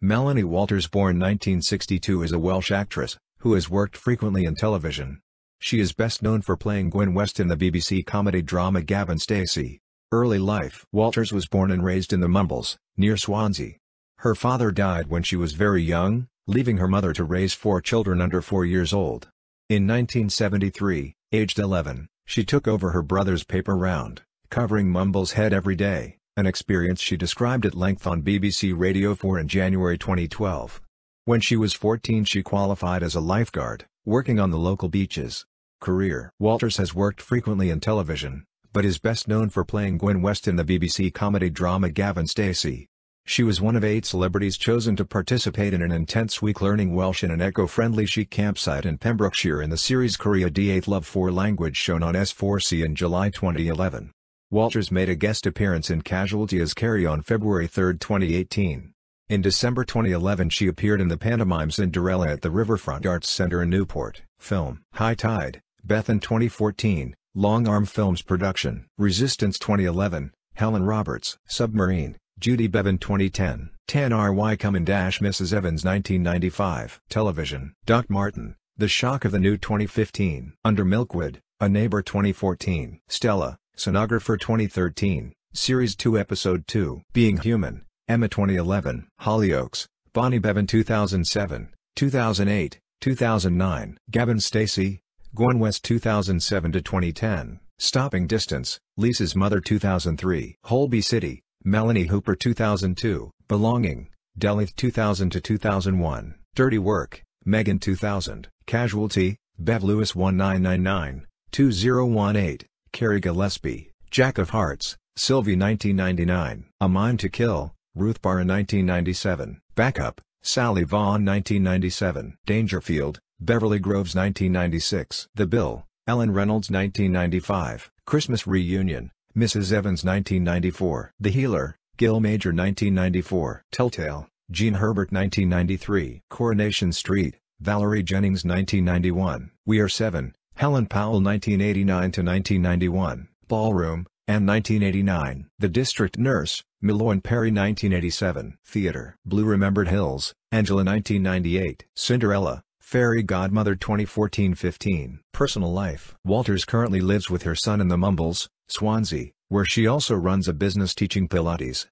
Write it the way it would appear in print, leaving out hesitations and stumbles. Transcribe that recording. Melanie Walters, born 1962, is a Welsh actress who has worked frequently in television. She is best known for playing Gwen West in the BBC comedy drama Gavin Stacey. Early life. Walters was born and raised in the Mumbles, near Swansea. Her father died when she was very young, leaving her mother to raise four children under 4 years old. In 1973, aged 11, she took over her brother's paper round, covering Mumbles' head every day, an experience she described at length on BBC Radio 4 in January 2012. When she was 14, she qualified as a lifeguard, working on the local beaches. Career. Walters has worked frequently in television, but is best known for playing Gwen West in the BBC comedy drama Gavin Stacey. She was one of 8 celebrities chosen to participate in an intense week learning Welsh in an eco-friendly chic campsite in Pembrokeshire in the series Korea D8 Love 4 Language, shown on S4C in July 2011. Walters made a guest appearance in Casualty as Kerry on February 3, 2018. In December 2011, she appeared in the pantomime Cinderella at the Riverfront Arts Centre in Newport. Film. High Tide, Beth in 2014, Long Arm Films production. Resistance 2011, Helen Roberts. Submarine, Judy Bevan 2010. Tan R.Y. Cummins - Mrs. Evans 1995. Television. Doc Martin, The Shock of the New 2015. Under Milkwood, A Neighbor 2014. Stella, Sonographer 2013, Series 2 Episode 2. Being Human, Emma 2011. Hollyoaks, Bonnie Bevan 2007, 2008, 2009. Gavin Stacey, Gwen West 2007–2010. Stopping Distance, Lisa's Mother 2003. Holby City, Melanie Hooper 2002. Belonging, Delith 2000–2001. Dirty Work, Megan 2000. Casualty, Bev Lewis 1999, 2018. Kerry Gillespie, Jack of Hearts, Sylvie 1999, A Mind to Kill, Ruth Barra 1997, Backup, Sally Vaughan 1997, Dangerfield, Beverly Groves 1996, The Bill, Ellen Reynolds 1995, Christmas Reunion, Mrs. Evans 1994, The Healer, Gil Major 1994, Telltale, Jean Herbert 1993, Coronation Street, Valerie Jennings 1991, We Are Seven, Helen Powell 1989–1991, Ballroom, Anne 1989, The District Nurse, Milloin Perry 1987, Theatre, Blue Remembered Hills, Angela 1998, Cinderella, Fairy Godmother 2014–15. Personal life. Walters currently lives with her son in the Mumbles, Swansea, where she also runs a business teaching Pilates,